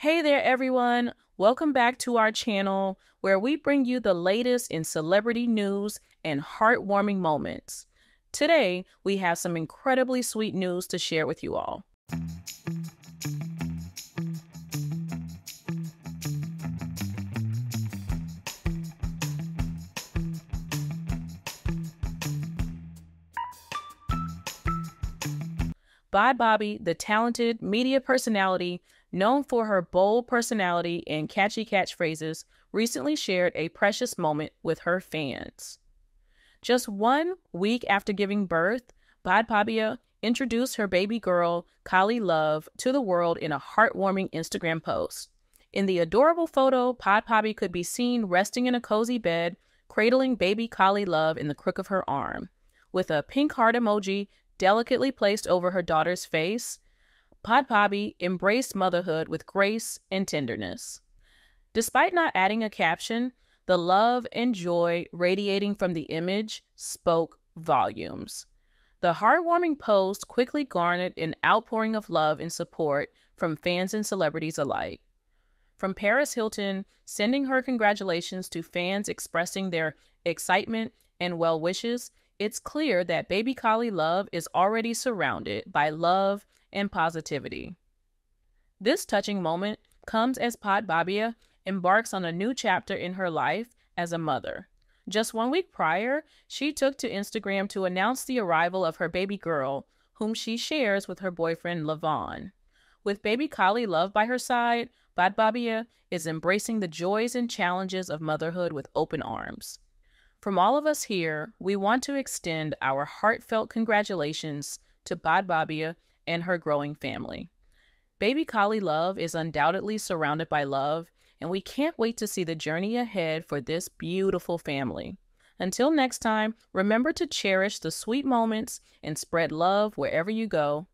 Hey there everyone, welcome back to our channel where we bring you the latest in celebrity news and heartwarming moments. Today, we have some incredibly sweet news to share with you all. Bhad Bhabie, the talented media personality known for her bold personality and catchy catchphrases, recently shared a precious moment with her fans. Just 1 week after giving birth, Bhad Bhabie introduced her baby girl, Kali Love, to the world in a heartwarming Instagram post. In the adorable photo, Bhad Bhabie could be seen resting in a cozy bed, cradling baby Kali Love in the crook of her arm, with a pink heart emoji delicately placed over her daughter's face. Bhad Bhabie embraced motherhood with grace and tenderness. Despite not adding a caption, the love and joy radiating from the image spoke volumes. The heartwarming post quickly garnered an outpouring of love and support from fans and celebrities alike. From Paris Hilton sending her congratulations to fans expressing their excitement and well wishes, it's clear that baby Kali Love is already surrounded by love and positivity. This touching moment comes as Bhad Bhabie embarks on a new chapter in her life as a mother. Just 1 week prior, she took to Instagram to announce the arrival of her baby girl, whom she shares with her boyfriend Le Vaughn. With baby Kali Love by her side, Bhad Bhabie is embracing the joys and challenges of motherhood with open arms. From all of us here, we want to extend our heartfelt congratulations to Bhad Bhabie and her growing family. Baby Kali Love is undoubtedly surrounded by love, and we can't wait to see the journey ahead for this beautiful family. Until next time, remember to cherish the sweet moments and spread love wherever you go.